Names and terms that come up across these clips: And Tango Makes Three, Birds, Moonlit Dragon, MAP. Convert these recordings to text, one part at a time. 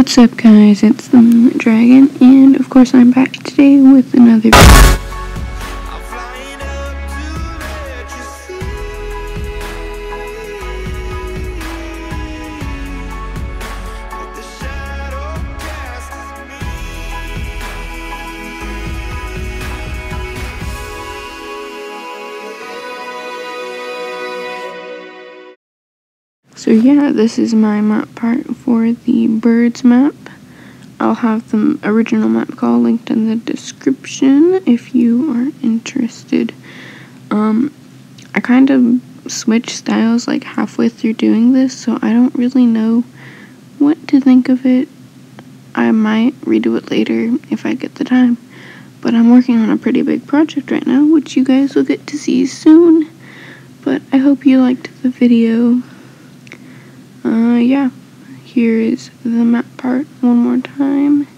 What's up guys, it's the Moonlit Dragon, and of course I'm back today with another So yeah, this is my map part for the birds map. I'll have the original map call linked in the description if you are interested. I kind of switched styles like halfway through doing this, so I don't really know what to think of it. I might redo it later if I get the time. But I'm working on a pretty big project right now, which you guys will get to see soon. But I hope you liked the video. Yeah, here is the map part one more time.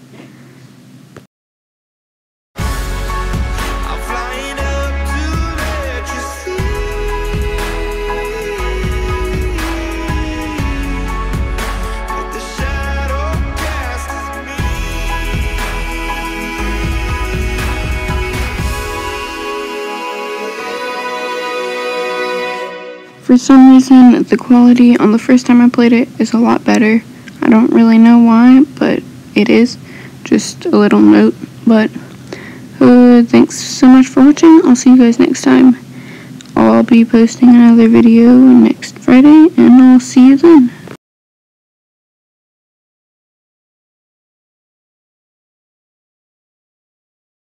For some reason, the quality on the first time I played it is a lot better. I don't really know why, but it is. Just a little note. But thanks so much for watching. I'll see you guys next time. I'll be posting another video next Friday, and I'll see you then.